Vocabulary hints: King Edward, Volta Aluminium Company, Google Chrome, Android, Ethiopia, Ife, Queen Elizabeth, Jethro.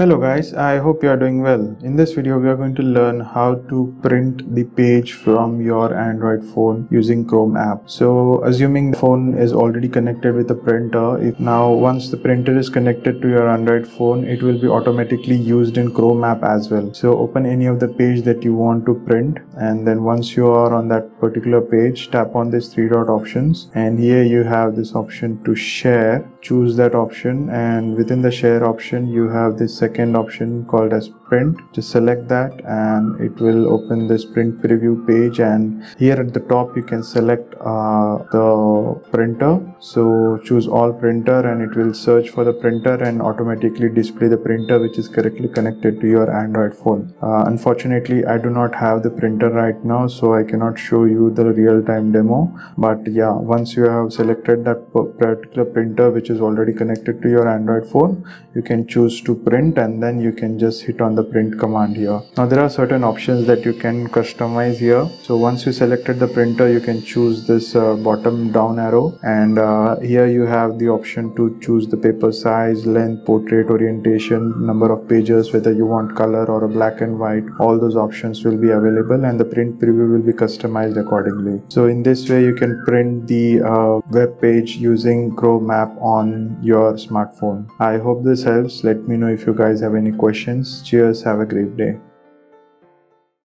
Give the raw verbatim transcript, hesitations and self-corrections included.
Hello guys, I hope you are doing well. In this video we are going to learn how to print the page from your Android phone using Chrome app. So assuming the phone is already connected with a printer, if now once the printer is connected to your Android phone, it will be automatically used in Chrome app as well. So open any of the page that you want to print, and then once you are on that particular page, tap on this three dot options, and here you have this option to share. Choose that option, and within the share option you have this second option called as print. Just select that and it will open this print preview page, and here at the top you can select uh, the printer. So choose all printer and it will search for the printer and automatically display the printer which is correctly connected to your Android phone. Uh, unfortunately I do not have the printer right now, so I cannot show you the real-time demo, but yeah, once you have selected that particular printer which is already connected to your Android phone, you can choose to print and then you can just hit on the print command here. Now there are certain options that you can customize here. So once you selected the printer, you can choose this uh, bottom down arrow, and uh, here you have the option to choose the paper size, length, portrait, orientation, number of pages, whether you want color or a black and white. All those options will be available and the print preview will be customized accordingly. So in this way you can print the uh, web page using Chrome app on your smartphone. I hope this helps. Let me know if you guys have any questions. Cheers, have a great day.